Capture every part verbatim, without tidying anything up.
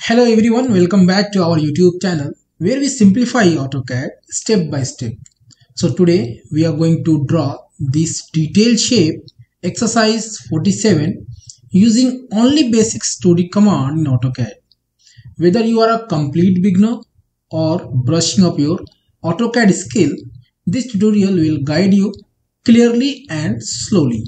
Hello everyone, welcome back to our YouTube channel where we simplify AutoCAD step by step. So today we are going to draw this detailed shape exercise forty-seven using only basic two D command in AutoCAD. Whether you are a complete beginner or brushing up your AutoCAD skill, this tutorial will guide you clearly and slowly.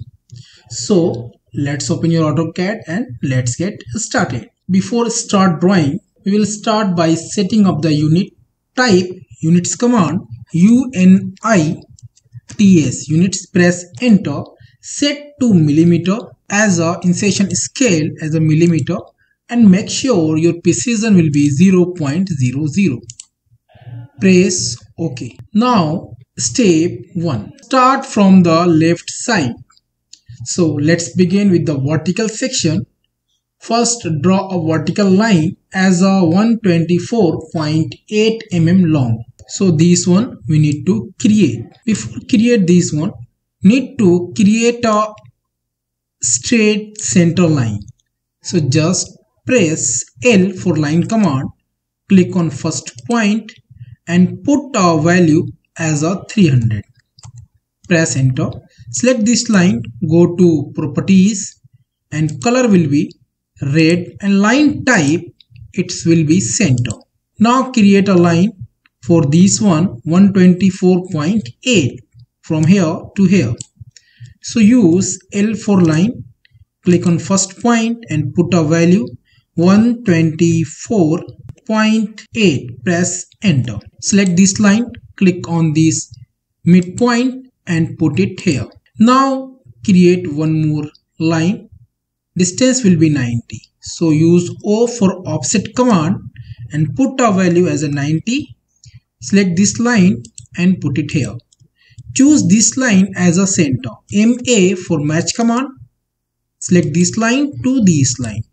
So let's open your AutoCAD and let's get started. Before start drawing, we will start by setting up the unit type units command U N I T S units, press enter, set to millimeter as a insertion scale as a millimeter and make sure your precision will be zero point zero zero. Press OK. Now step one, start from the left side. So let's begin with the vertical section. First, draw a vertical line as a one hundred twenty-four point eight millimeters long. So this one we need to create. Before create this one, need to create a straight center line. So just press L for line command, click on first point and put a value as a three hundred. Press enter. Select this line, go to properties and color will be red and line type it will be center. Now create a line for this one one hundred twenty-four point eight from here to here. So use L for line, click on first point and put a value one hundred twenty-four point eight. Press enter. Select this line, click on this midpoint and put it here. Now create one more line. Distance will be ninety. So use O for offset command and put our value as a ninety. Select this line and put it here. Choose this line as a center. M A for match command. Select this line to this line.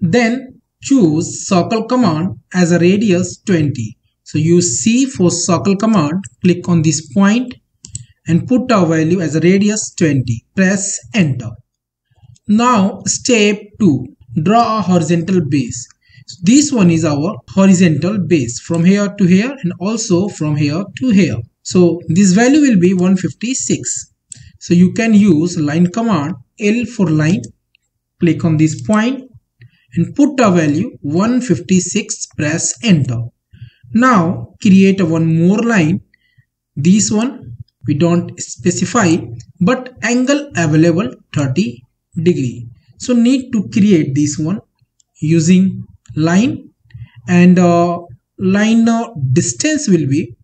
Then choose circle command as a radius twenty. So use C for circle command. Click on this point and put our value as a radius twenty. Press enter. Now step two, draw a horizontal base. So this one is our horizontal base from here to here and also from here to here. So this value will be one hundred fifty-six. So you can use line command, L for line, click on this point and put a value one hundred fifty-six. Press enter. Now create one more line. This one we don't specify, but angle available thirty degree. So need to create this one using line and uh, line uh, distance will be,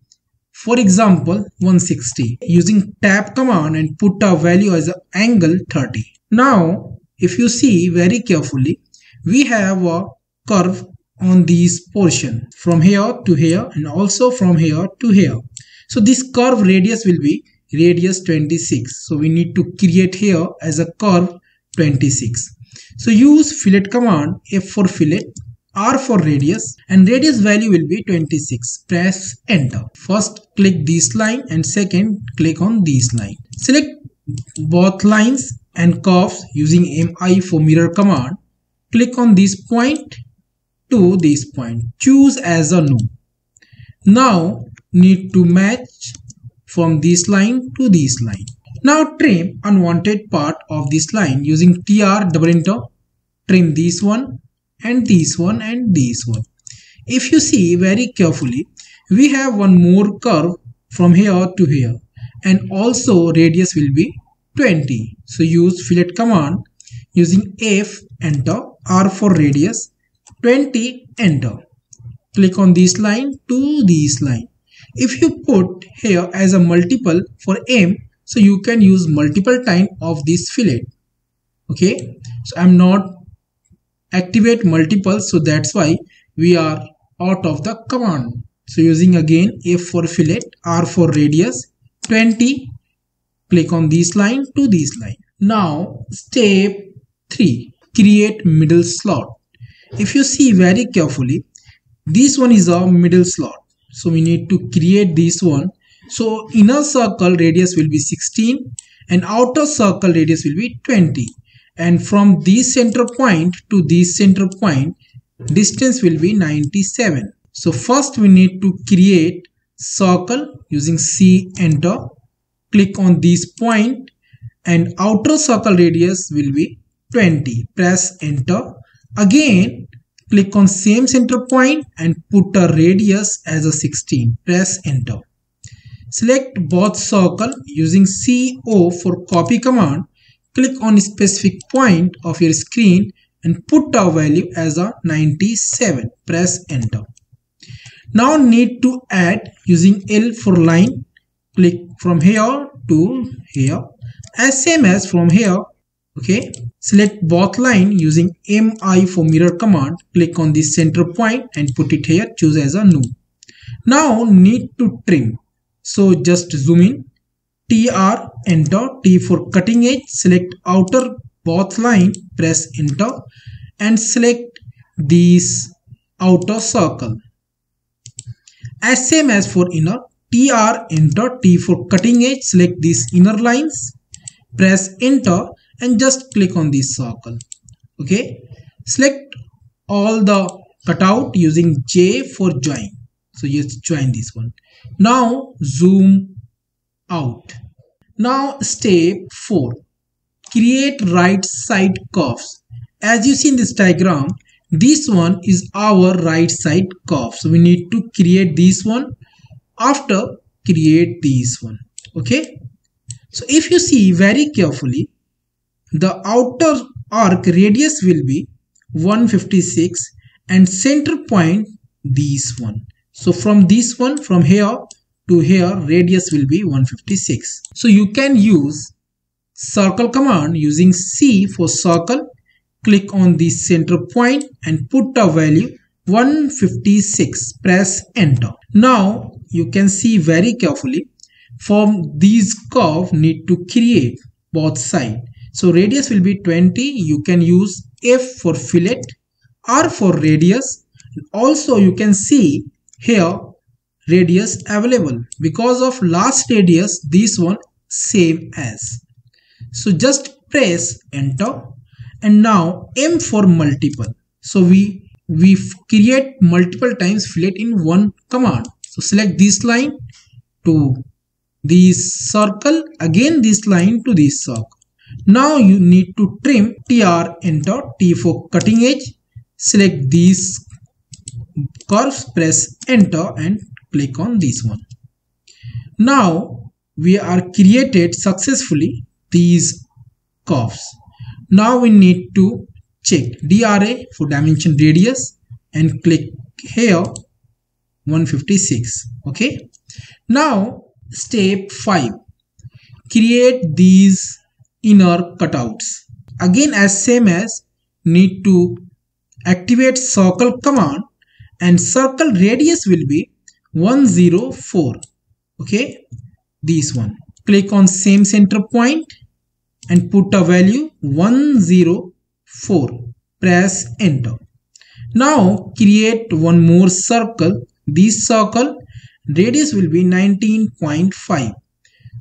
for example, one hundred sixty. Using tab command and put a value as a angle thirty. Now if you see very carefully, we have a curve on this portion from here to here and also from here to here. So this curve radius will be radius twenty-six. So we need to create here as a curve twenty-six. So use fillet command, F for fillet, R for radius and radius value will be twenty-six. Press enter. First click this line and second click on this line. Select both lines and curves using M I for mirror command. Click on this point to this point. Choose as a node. Now need to match from this line to this line. Now trim unwanted part of this line using T R double enter. Trim this one and this one and this one. If you see very carefully, we have one more curve from here to here and also radius will be twenty. So use fillet command using F, enter, R for radius, twenty, enter. Click on this line to this line. If you put here as a multiple for M, so you can use multiple time of this fillet. Okay, so I'm not activate multiple, so that's why we are out of the command. So using again F for fillet, R for radius, twenty, click on this line to this line. Now step three, create middle slot. If you see very carefully, this one is our middle slot. So we need to create this one. So inner circle radius will be sixteen and outer circle radius will be twenty. And from this center point to this center point, distance will be ninety-seven. So first we need to create circle using C, enter, click on this point, and outer circle radius will be twenty. Press enter. Again click on same center point and put a radius as a sixteen. Press enter. Select both circle using C O for copy command. Click on a specific point of your screen and put our value as a ninety-seven. Press enter. Now need to add using L for line. Click from here to here, as same as from here. Okay, select both line using M I for mirror command. Click on this center point and put it here. Choose as a new. Now need to trim. So just zoom in. T R, enter. T for cutting edge. Select outer both line. Press enter and select this outer circle. As same as for inner. T R, enter. T for cutting edge. Select these inner lines. Press enter and just click on this circle. Okay, select all the cutout using J for join. So just join this one. Now zoom out. Now step four, create right side curves. As you see in this diagram, this one is our right side curve. So we need to create this one. After create this one. Okay, so if you see very carefully, the outer arc radius will be one fifty-six and center point this one. So from this one, from here to here, radius will be one fifty-six. So you can use circle command using C for circle. Click on the center point and put a value one fifty-six. Press enter. Now you can see very carefully, from these curve need to create both sides. So radius will be twenty. You can use F for fillet, R for radius. Also you can see here radius available. Because of last radius, this one same as. So just press enter. And now M for multiple. So we, we create multiple times fillet in one command. So select this line to this circle. Again this line to this circle. Now you need to trim. T R, enter. T for cutting edge. Select these curves, press enter and click on this one. Now we are created successfully these curves. Now we need to check D R A for dimension radius and click here one fifty-six. Okay. Now step five, create these inner cutouts. Again as same as, need to activate circle command and circle radius will be one oh four. Okay, this one. Click on same center point and put a value one oh four. Press enter. Now create one more circle. This circle radius will be nineteen point five.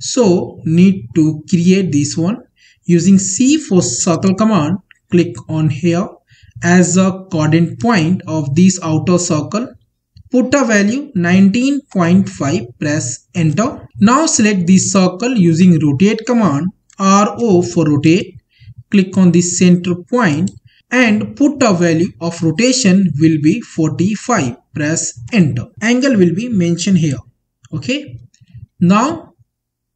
So need to create this one using C for circle command. Click on here as a coordinate point of this outer circle. Put a value nineteen point five. Press enter. Now select this circle using rotate command. R O for rotate. Click on the center point and put a value of rotation will be forty-five. Press enter. Angle will be mentioned here. Okay. Now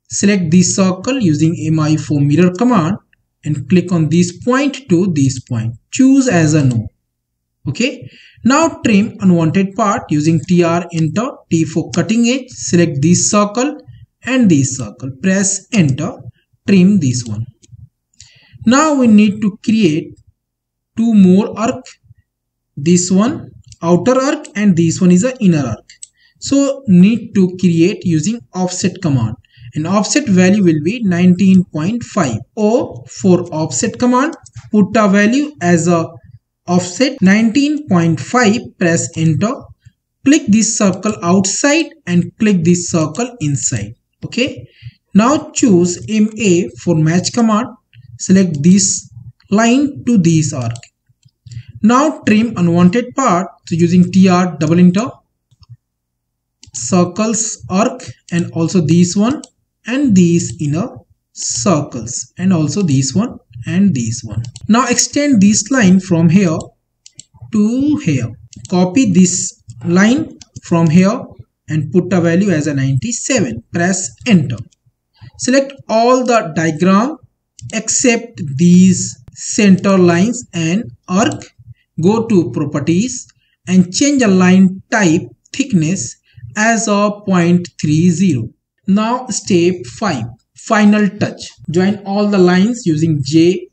select this circle using M I for mirror command and click on this point to this point. Choose as a no. Okay. Now trim unwanted part using T R, enter. T for cutting edge. Select this circle and this circle. Press enter. Trim this one. Now we need to create two more arc. This one outer arc and this one is an inner arc. So need to create using offset command. An offset value will be nineteen point five. O for offset command. Put a value as a offset nineteen point five. Press enter. Click this circle outside and click this circle inside. Okay. Now choose M A for match command. Select this line to this arc. Now trim unwanted part, so using T R double enter, circles arc, and also these one and these inner circles, and also these one and these one. Now extend this line from here to here. Copy this line from here and put a value as a ninety-seven. Press enter. Select all the diagram except these center lines and arc. Go to properties and change a line type thickness as a zero point three zero. Now step five, final touch. Join all the lines using J,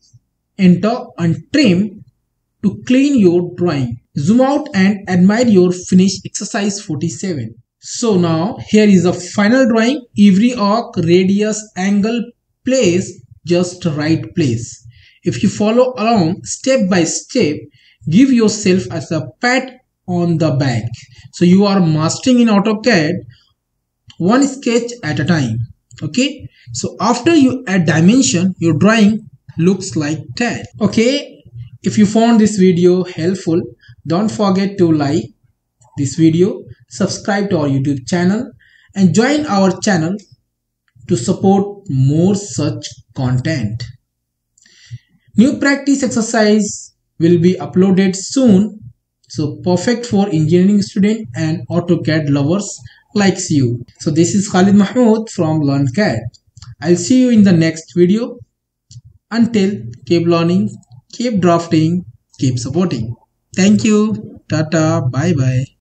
enter, and trim to clean your drawing. Zoom out and admire your finished exercise forty-seven. So now here is a final drawing. Every arc, radius, angle, place, just right place. If you follow along step by step, give yourself as a pat on the back. So you are mastering in AutoCAD one sketch at a time. Okay, so after you add dimension, your drawing looks like that. Okay, if you found this video helpful, don't forget to like this video, subscribe to our YouTube channel, and join our channel to support more such content. New practice exercise will be uploaded soon, so perfect for engineering student and AutoCAD lovers likes you. So this is Khalid Mahmud from LearnCAD. I'll see you in the next video. Until, keep learning, keep drafting, keep supporting. Thank you. Tata. Bye bye.